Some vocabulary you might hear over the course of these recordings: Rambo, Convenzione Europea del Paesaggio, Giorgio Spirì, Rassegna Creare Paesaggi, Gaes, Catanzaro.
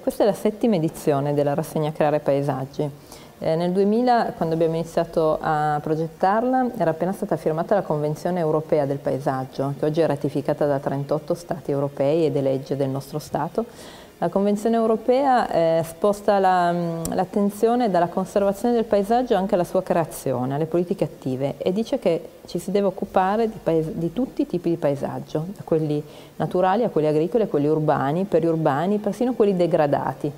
Questa è la settima edizione della Rassegna Creare Paesaggi. Nel 2000, quando abbiamo iniziato a progettarla, era appena stata firmata la Convenzione Europea del Paesaggio, che oggi è ratificata da 38 Stati europei ed è legge del nostro Stato. La Convenzione Europea sposta l'attenzione dalla conservazione del paesaggio anche alla sua creazione, alle politiche attive, e dice che ci si deve occupare di tutti i tipi di paesaggio, da quelli naturali a quelli agricoli, a quelli urbani, periurbani, persino quelli degradati.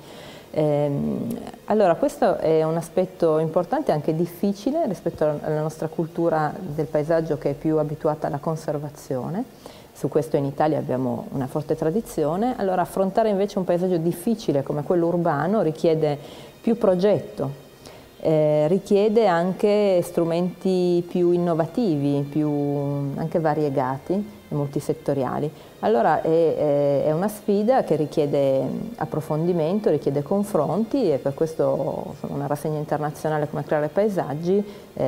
Allora, questo è un aspetto importante e anche difficile rispetto alla nostra cultura del paesaggio, che è più abituata alla conservazione. Su questo in Italia abbiamo una forte tradizione. Allora, affrontare invece un paesaggio difficile come quello urbano richiede più progetto, richiede anche strumenti più innovativi, più anche variegati e multisettoriali. Allora è una sfida che richiede approfondimento, richiede confronti, e per questo una rassegna internazionale come Creare Paesaggi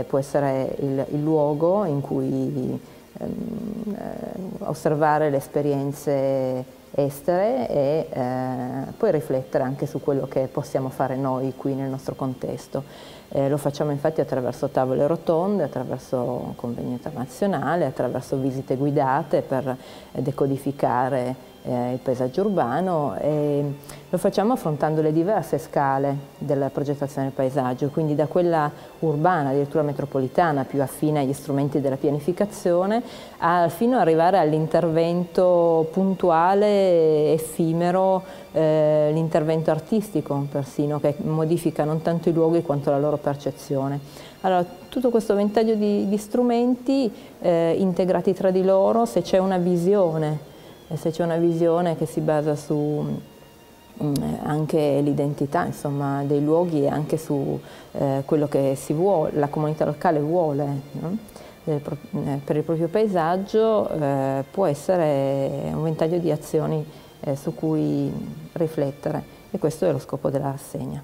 può essere il luogo in cui osservare le esperienze estere e poi riflettere anche su quello che possiamo fare noi qui nel nostro contesto. Lo facciamo infatti attraverso tavole rotonde, attraverso convegni internazionali, attraverso visite guidate per decodificare il paesaggio urbano, e lo facciamo affrontando le diverse scale della progettazione del paesaggio, quindi da quella urbana, addirittura metropolitana, più affine agli strumenti della pianificazione, fino ad arrivare all'intervento puntuale, effimero, l'intervento artistico persino, che modifica non tanto i luoghi quanto la loro percezione. Allora, tutto questo ventaglio di strumenti integrati tra di loro, se c'è una visione, che si basa su anche l'identità, insomma, dei luoghi, e anche su quello che si vuole, la comunità locale vuole, no? Per il proprio paesaggio, può essere un ventaglio di azioni su cui riflettere, e questo è lo scopo della rassegna.